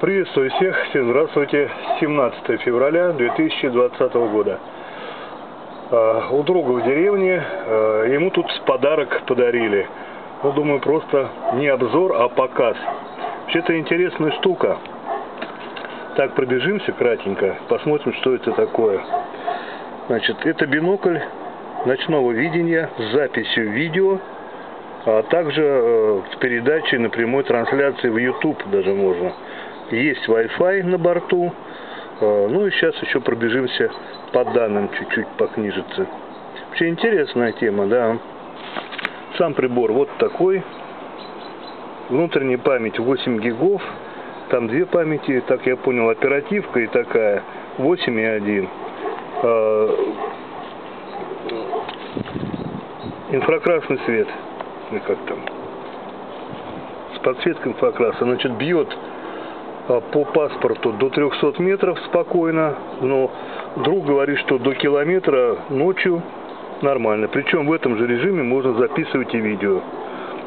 Приветствую всех, всем здравствуйте. 17 февраля 2020 года. У друга в деревне ему тут подарок подарили. Ну, думаю, просто не обзор, а показ. Вообще-то интересная штука. Так, пробежимся кратенько, посмотрим, что это такое. Значит, это бинокль ночного видения с записью видео, а также в передаче на прямой трансляции в YouTube даже можно. Есть Wi-Fi на борту. Ну и сейчас еще пробежимся по данным чуть-чуть по книжице. Вообще интересная тема, да. Сам прибор вот такой. Внутренняя память 8 гигов. Там две памяти, так я понял, оперативка и такая. 8 и 1. Инфракрасный свет. И как там? С подсветкой инфракраса. Значит, бьет по паспорту до 300 метров спокойно, но друг говорит, что до километра ночью нормально. Причем в этом же режиме можно записывать и видео.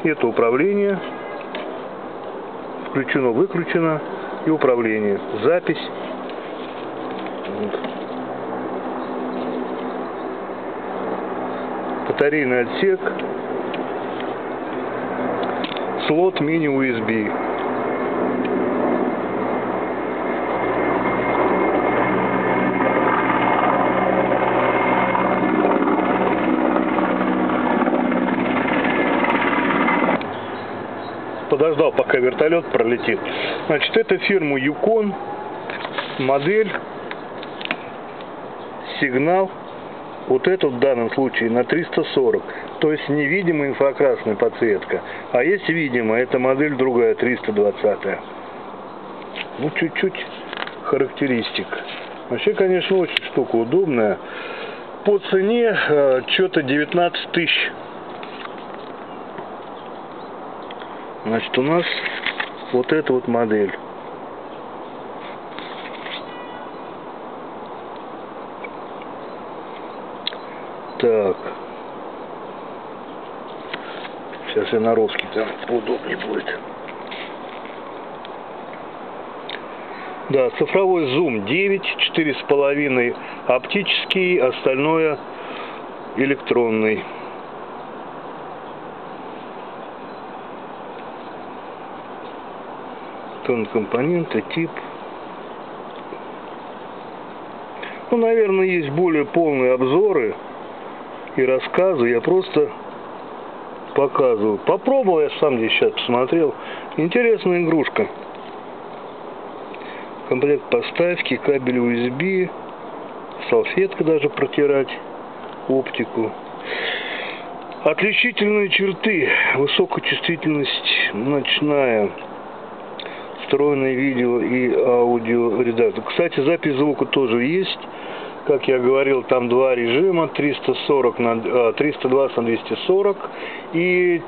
Это управление, включено-выключено, и управление. Запись. Батарейный отсек. Слот мини-USB. Подождал, пока вертолет пролетит. Значит, это фирма Yukon, модель Signal. Вот это в данном случае на 340. То есть невидимая инфракрасная подсветка. А есть видимая, это модель другая, 320. Ну, чуть-чуть характеристик. Вообще, конечно, очень штука удобная. По цене что-то 19 тысяч. Значит, у нас вот эта вот модель. Так. Сейчас я на русский, там поудобнее будет. Да, цифровой зум 9, 4,5 оптический, остальное электронный. Компоненты, тип. Ну, наверное, есть более полные обзоры и рассказы. Я просто показываю. Попробовал я сам здесь, сейчас посмотрел. Интересная игрушка. Комплект поставки, кабель USB, салфетка даже протирать, оптику. Отличительные черты. Высокая чувствительность, ночная. Встроенное видео и аудиоредактор. Кстати, запись звука тоже есть. Как я говорил, там два режима: 320 на 240 и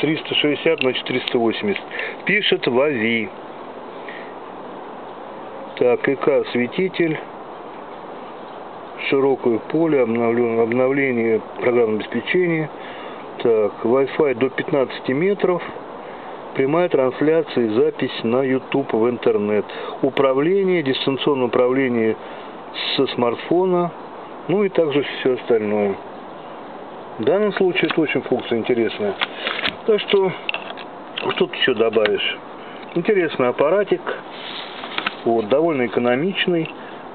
360 на 480. Пишет Вави. Так, ИК осветитель. Широкое поле, обновление программного обеспечения. Так, Wi-Fi до 15 метров. Прямая трансляция и запись на YouTube в интернет. Управление, дистанционное управление со смартфона, ну и также все остальное. В данном случае это очень функция интересная. Так что, что ты еще добавишь? Интересный аппаратик, вот, довольно экономичный.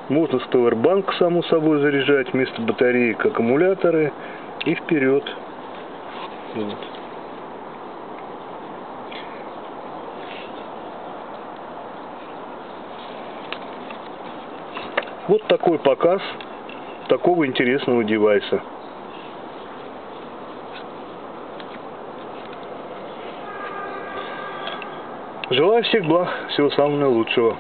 Можно с пауэрбанк, само собой, заряжать, вместо батареек аккумуляторы и вперед. Вот. Вот такой показ такого интересного девайса. Желаю всех благ, всего самого лучшего.